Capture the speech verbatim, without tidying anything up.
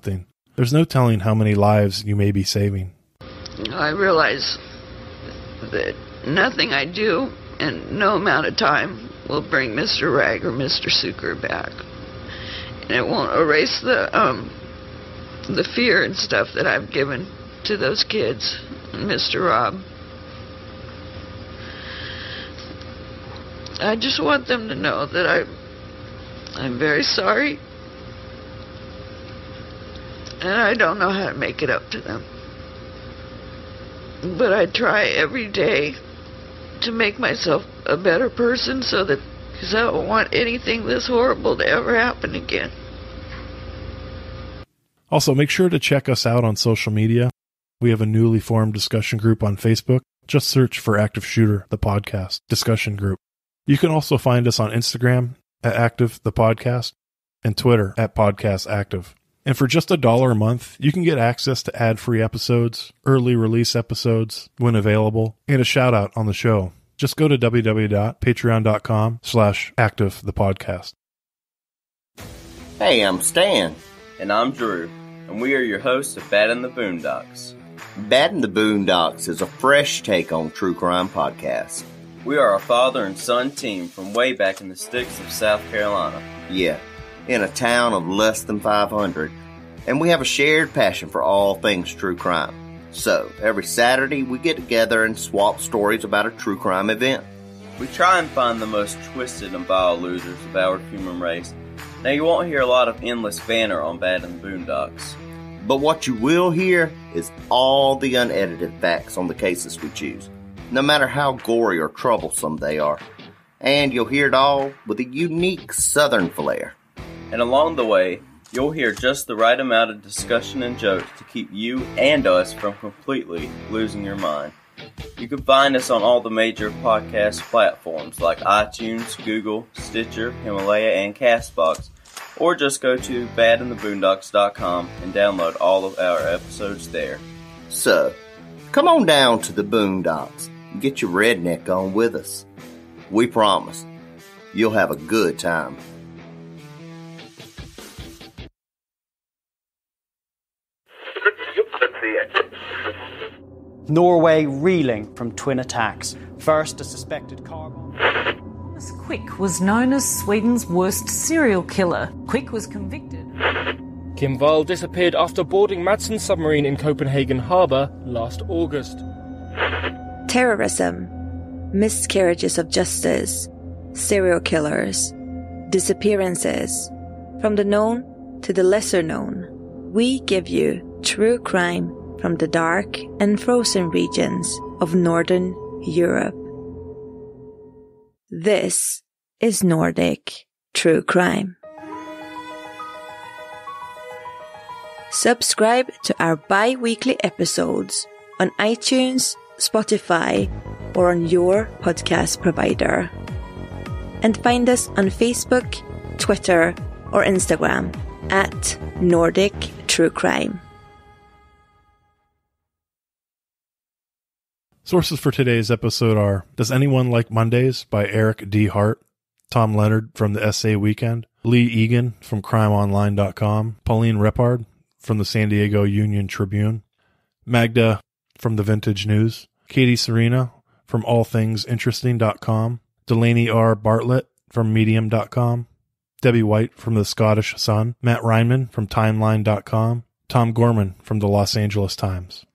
something. There's no telling how many lives you may be saving. I realize that nothing I do and no amount of time will bring Mister Rag or Mister Suker back. And it won't erase the um, the fear and stuff that I've given to those kids and Mister Rob. I just want them to know that I, I'm very sorry. And I don't know how to make it up to them. But I try every day to make myself a better person so that, because I don't want anything this horrible to ever happen again. Also, make sure to check us out on social media. We have a newly formed discussion group on Facebook. Just search for Active Shooter, the podcast, discussion group. You can also find us on Instagram at Active, the podcast, and Twitter at Podcast Active. And for just a dollar a month, you can get access to ad-free episodes, early release episodes when available, and a shout-out on the show. Just go to www.patreon.com slash active the podcast. Hey, I'm Stan. And I'm Drew. And we are your hosts of Bad in the Boondocks. Bad in the Boondocks is a fresh take on True Crime Podcast. We are a father and son team from way back in the sticks of South Carolina. Yeah, in a town of less than five hundred. And we have a shared passion for all things true crime. So, every Saturday, we get together and swap stories about a true crime event. We try and find the most twisted and vile losers of our human race. Now, you won't hear a lot of endless banter on Bad in the Boondocks. But what you will hear is all the unedited facts on the cases we choose, no matter how gory or troublesome they are. And you'll hear it all with a unique southern flair. And along the way, you'll hear just the right amount of discussion and jokes to keep you and us from completely losing your mind. You can find us on all the major podcast platforms like iTunes, Google, Stitcher, Himalaya, and CastBox. Or just go to bad in the boondocks dot com and download all of our episodes there. So, come on down to the Boondocks and get your redneck on with us. We promise, you'll have a good time. Norway reeling from twin attacks. First, a suspected car bomb. Thomas Quick was known as Sweden's worst serial killer. Quick was convicted. Kim Val disappeared after boarding Madsen's submarine in Copenhagen harbour last August. Terrorism, miscarriages of justice, serial killers, disappearances. From the known to the lesser known, we give you true crime from the dark and frozen regions of Northern Europe. This is Nordic True Crime. Subscribe to our bi-weekly episodes on iTunes, Spotify, or on your podcast provider. And find us on Facebook, Twitter, or Instagram at Nordic True Crime. Sources for today's episode are Does Anyone Like Mondays by Eric D. Hart, Tom Leonard from the S A Weekend, Lee Egan from crime online dot com, Pauline Rippard from the San Diego Union Tribune, Magda from the Vintage News, Katie Serena from all things interesting dot com, Delaney R. Bartlett from medium dot com, Debbie White from the Scottish Sun, Matt Ryman from timeline dot com, Tom Gorman from the Los Angeles Times.